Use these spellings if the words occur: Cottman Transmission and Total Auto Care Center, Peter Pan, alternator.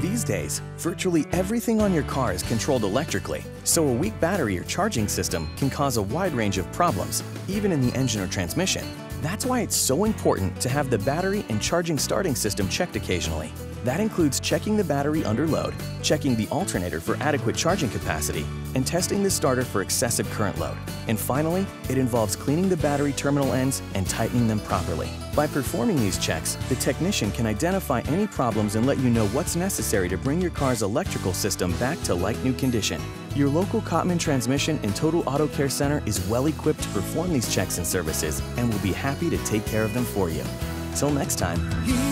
These days, virtually everything on your car is controlled electrically, so a weak battery or charging system can cause a wide range of problems, even in the engine or transmission. That's why it's so important to have the battery and charging starting system checked occasionally. That includes checking the battery under load, checking the alternator for adequate charging capacity, and testing the starter for excessive current load. And finally, it involves cleaning the battery terminal ends and tightening them properly. By performing these checks, the technician can identify any problems and let you know what's necessary to bring your car's electrical system back to like-new condition. Your local Cottman Transmission and Total Auto Care Center is well equipped to perform these checks and services and will be happy to take care of them for you. Till next time.